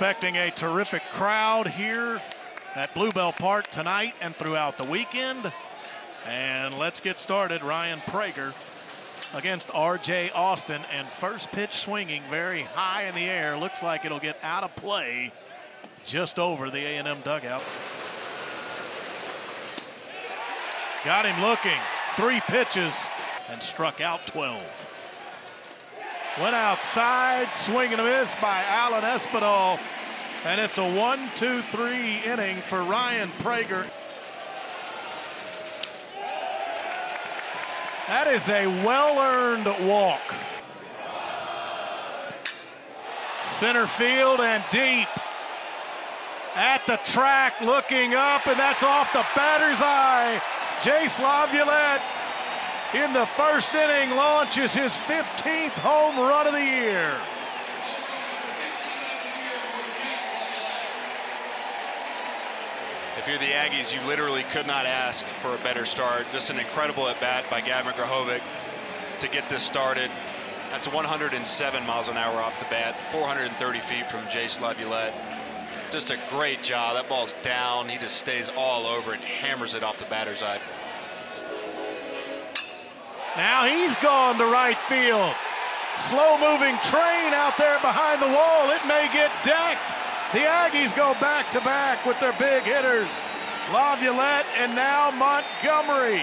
expecting a terrific crowd here at Blue Bell Park tonight and throughout the weekend. And let's get started. Ryan Prager against R.J. Austin, and first pitch swinging very high in the air. Looks like it'll get out of play just over the A&M dugout. Got him looking. 3 pitches and struck out 12. Went outside, swing and a miss by Alan Espinal. And it's a 1-2-3 inning for Ryan Prager. That is a well-earned walk. Center field and deep. At the track, looking up, and that's off the batter's eye. Jace Laviolette in the first inning launches his 15th home run of the year. If you're the Aggies, you literally could not ask for a better start. Just an incredible at-bat by Gavin Grahovak to get this started. That's 107 miles an hour off the bat, 430 feet from Jace Laviolette. Just a great job. That ball's down. He just stays all over and hammers it off the batter's eye. Now he's gone to right field. Slow-moving train out there behind the wall. It may get decked. The Aggies go back-to-back with their big hitters. Laviolette, and now Montgomery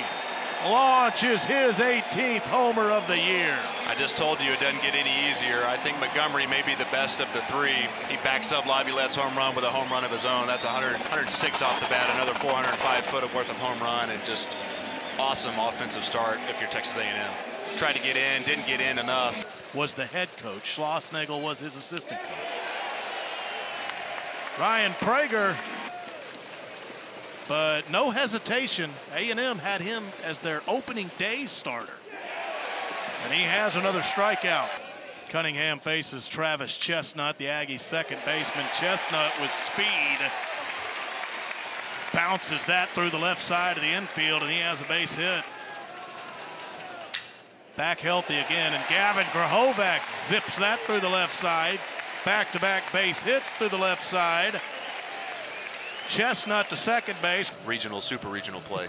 launches his 18th homer of the year. I just told you it doesn't get any easier. I think Montgomery may be the best of the three. He backs up Laviolette's home run with a home run of his own. That's 106 off the bat, another 405-foot worth of home run, and just awesome offensive start if you're Texas A&M. Tried to get in, didn't get in enough. Was the head coach. Schlossnagel was his assistant coach. Ryan Prager, but no hesitation. A&M had him as their opening day starter. And he has another strikeout. Cunningham faces Travis Chestnut, the Aggies' second baseman. Chestnut with speed. Bounces that through the left side of the infield, and he has a base hit. Back healthy again, and Gavin Grahovak zips that through the left side. Back-to-back base hits through the left side. Chestnut to second base. Regional, super regional play.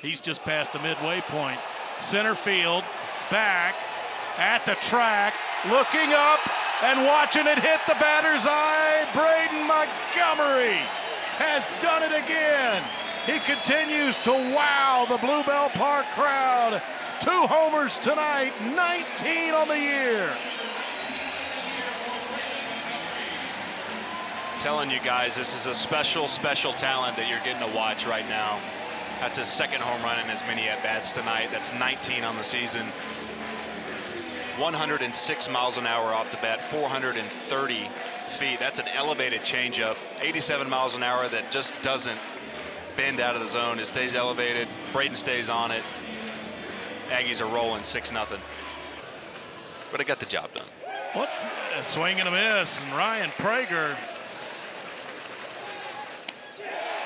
He's just past the midway point. Center field, back, at the track, looking up and watching it hit the batter's eye. Braden Montgomery has done it again. He continues to wow the Blue Bell Park crowd. 2 homers tonight, 19 on the year. Telling you guys, this is a special talent that you're getting to watch right now. That's his second home run in as many at-bats tonight. That's 19 on the season. 106 miles an hour off the bat, 430 feet. That's an elevated changeup. 87 miles an hour that just doesn't bend out of the zone. It stays elevated. Braden stays on it. Aggies are rolling 6-0. But it got the job done. What a swing and a miss, and Ryan Prager.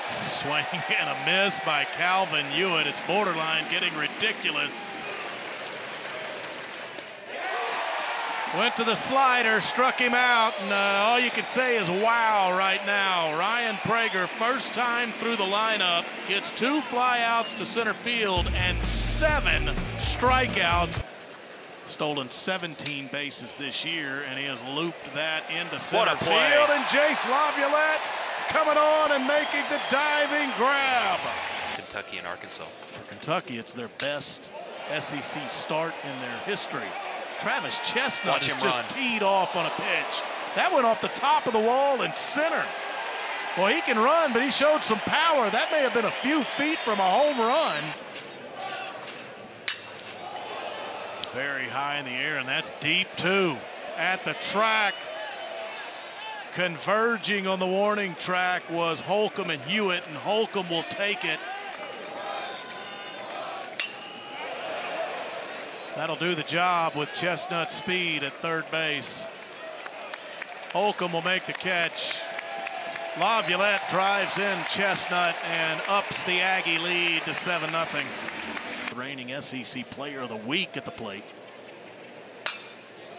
Swing and a miss by Kalvin Hewitt. It's borderline getting ridiculous. Went to the slider, struck him out, and all you can say is wow right now. Ryan Prager, first time through the lineup, gets 2 flyouts to center field and 7 strikeouts. Stolen 17 bases this year, and he has looped that into center field. And Jace Laviolette coming on and making the diving grab. Kentucky and Arkansas. For Kentucky, it's their best SEC start in their history. Travis Chestnut is just teed off on a pitch. That went off the top of the wall and center. Well, he can run, but he showed some power. That may have been a few feet from a home run. Very high in the air, and that's deep too. At the track. Converging on the warning track was Holcomb and Hewitt, and Holcomb will take it. That'll do the job with Chestnut's speed at third base. Holcomb will make the catch. Laviolette drives in Chestnut and ups the Aggie lead to 7-0. Reigning SEC Player of the Week at the plate.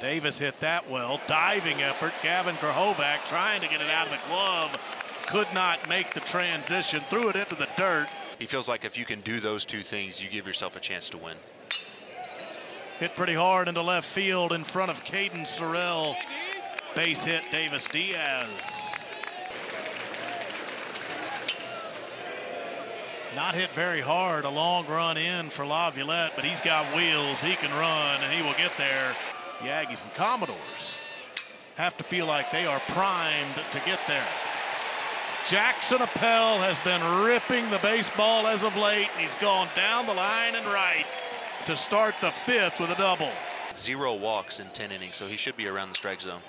Davis hit that well. Diving effort. Gavin Grahovak trying to get it out of the glove. Could not make the transition. Threw it into the dirt. He feels like if you can do those two things, you give yourself a chance to win. Hit pretty hard into left field in front of Caden Sorrell. Base hit, Davis Diaz. Not hit very hard, a long run in for Laviolette, but he's got wheels, he can run, and he will get there. The Aggies and Commodores have to feel like they are primed to get there. Jackson Appel has been ripping the baseball as of late, and he's gone down the line and right to start the fifth with a double. 0 walks in 10 innings, so he should be around the strike zone.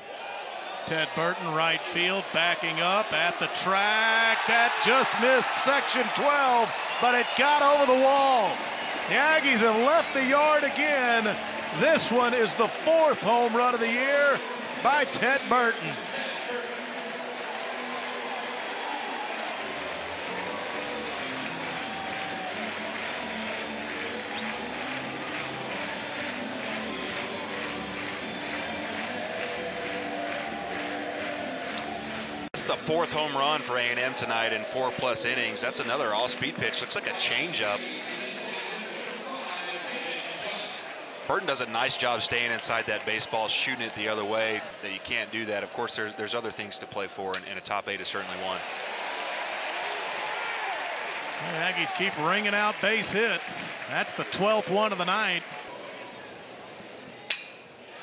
Ted Burton, right field, backing up at the track. That just missed section 12, but it got over the wall. The Aggies have left the yard again. This one is the 4th home run of the year by Ted Burton. The 4th home run for A&M tonight in 4+ innings. That's another all-speed pitch. Looks like a changeup. Burton does a nice job staying inside that baseball, shooting it the other way. That you can't do that. Of course, there's other things to play for, and a top 8 is certainly one. The Aggies keep ringing out base hits. That's the 12th one of the night.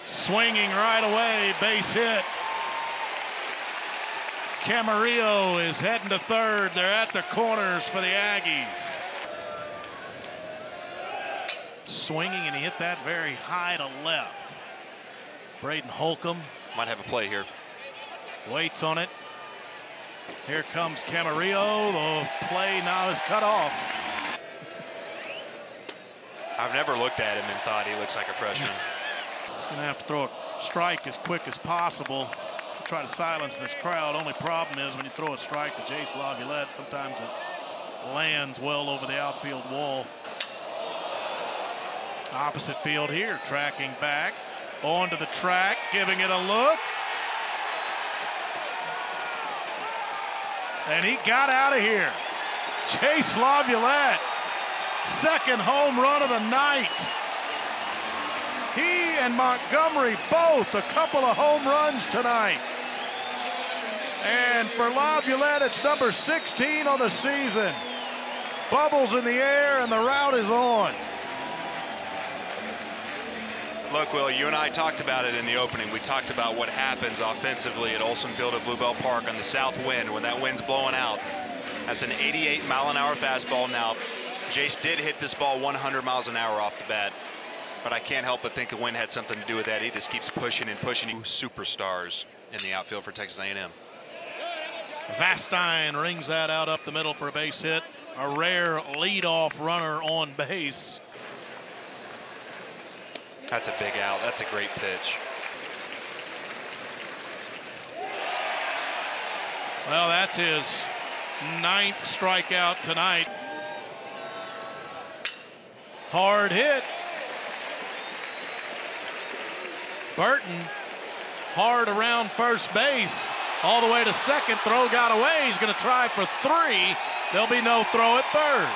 Swinging right away, base hit. Camarillo is heading to third. They're at the corners for the Aggies. Swinging, and he hit that very high to left. Brayden Holcomb might have a play here. Waits on it. Here comes Camarillo. The play now is cut off. I've never looked at him and thought he looks like a freshman. He's going to have to throw a strike as quick as possible. Try to silence this crowd. Only problem is when you throw a strike to Jace Laviolette, sometimes it lands well over the outfield wall. Opposite field here, tracking back, onto the track, giving it a look. And he got out of here. Jace Laviolette, 2nd home run of the night. He and Montgomery both a couple of home runs tonight. And for Laviolette, it's number 16 on the season. Bubbles in the air, and the route is on. Look, Will, you and I talked about it in the opening. We talked about what happens offensively at Olsen Field at Blue Bell Park on the south wind when that wind's blowing out. That's an 88-mile-an-hour fastball now. Jace did hit this ball 100 miles an hour off the bat. But I can't help but think the wind had something to do with that. He just keeps pushing and pushing. Superstars in the outfield for Texas A&M. Vastine rings that out up the middle for a base hit. A rare leadoff runner on base. That's a big out. That's a great pitch. Well, that's his 9th strikeout tonight. Hard hit. Burton hard around first base, all the way to second. Throw got away. He's going to try for 3. There'll be no throw at third.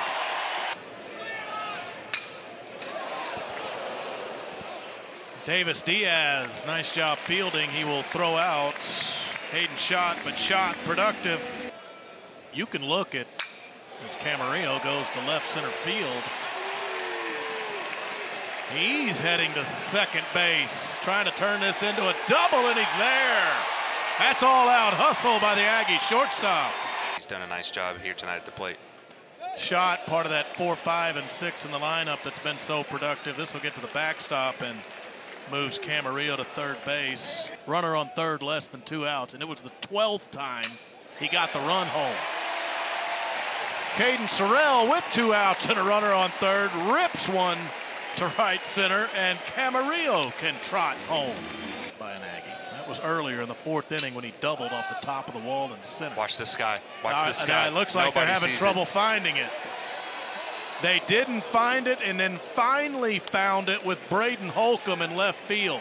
Davis Diaz, nice job fielding. He will throw out. Hayden shot, but shot productive. You can look at as Camarillo goes to left center field. He's heading to second base, trying to turn this into a double, and he's there. That's all-out hustle by the Aggie shortstop. He's done a nice job here tonight at the plate. Shot, part of that 4, 5, and 6 in the lineup that's been so productive. This will get to the backstop and moves Camarillo to third base. Runner on third, less than 2 outs, and it was the 12th time he got the run home. Caden Sorrell with 2 outs and a runner on third rips one to right center, and Camarillo can trot home by an Aggie. That was earlier in the 4th inning when he doubled off the top of the wall and center. Watch this guy. Watch this guy. It looks like they're having trouble finding it. They didn't find it, and then finally found it with Brayden Holcomb in left field.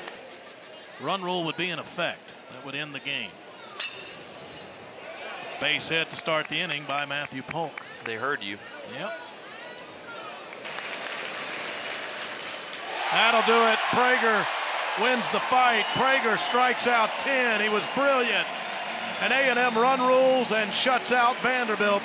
Run rule would be in effect. That would end the game. Base hit to start the inning by Matthew Polk. They heard you. Yep. That'll do it. Prager wins the fight. Prager strikes out 10. He was brilliant. And A&M run rules and shuts out Vanderbilt.